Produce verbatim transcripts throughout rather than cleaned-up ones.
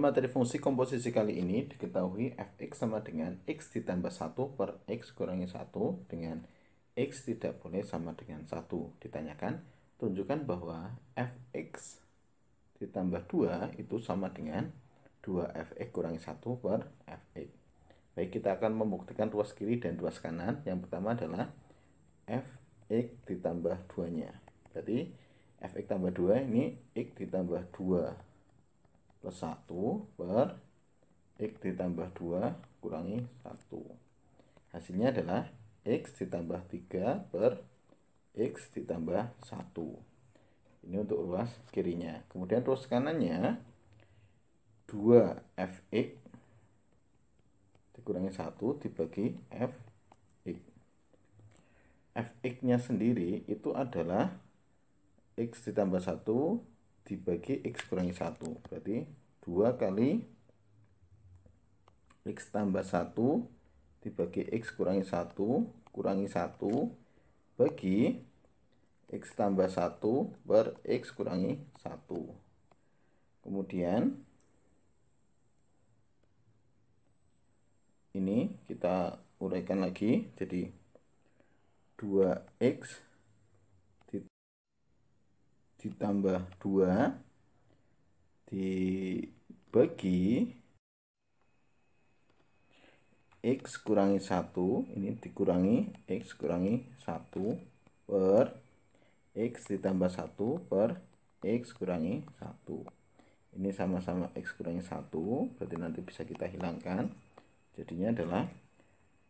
Dalam materi fungsi komposisi kali ini diketahui f(x) sama dengan x ditambah satu per x kurangi satu dengan x tidak boleh sama dengan satu. Ditanyakan, tunjukkan bahwa f(x) ditambah dua itu sama dengan dua f(x) kurangi satu per f(x). Baik, kita akan membuktikan ruas kiri dan ruas kanan. Yang pertama adalah f(x) ditambah dua-nya. Berarti f(x) tambah dua ini x ditambah dua plus satu per x ditambah dua kurangi satu. Hasilnya adalah x ditambah tiga per x ditambah satu. Ini untuk ruas kirinya. Kemudian ruas kanannya dua f(x) dikurangi satu dibagi f(x). f(x)-nya sendiri itu adalah x ditambah satu dibagi x kurangi satu. Berarti dua kali x tambah satu dibagi x kurangi satu kurangi satu bagi x tambah satu per x kurangi satu. Kemudian ini kita uraikan lagi. Jadi dua x ditambah dua dibagi x kurangi satu, ini dikurangi x kurangi satu per x ditambah satu per x kurangi satu. Ini sama-sama x kurangi satu, berarti nanti bisa kita hilangkan. Jadinya adalah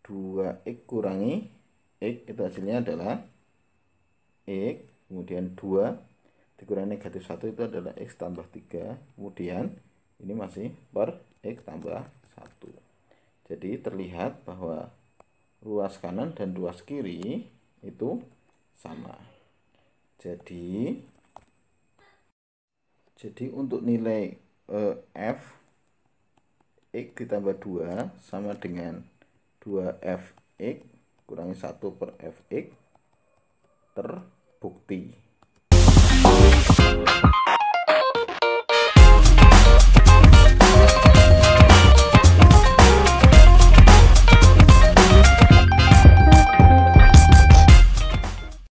dua x kurangi x, itu hasilnya adalah x, kemudian dua dikurangi negatif satu itu adalah x tambah tiga, kemudian ini masih per x tambah satu. Jadi terlihat bahwa ruas kanan dan ruas kiri itu sama. Jadi jadi untuk nilai e, f x ditambah dua sama dengan dua f x kurangi satu per f x terbukti.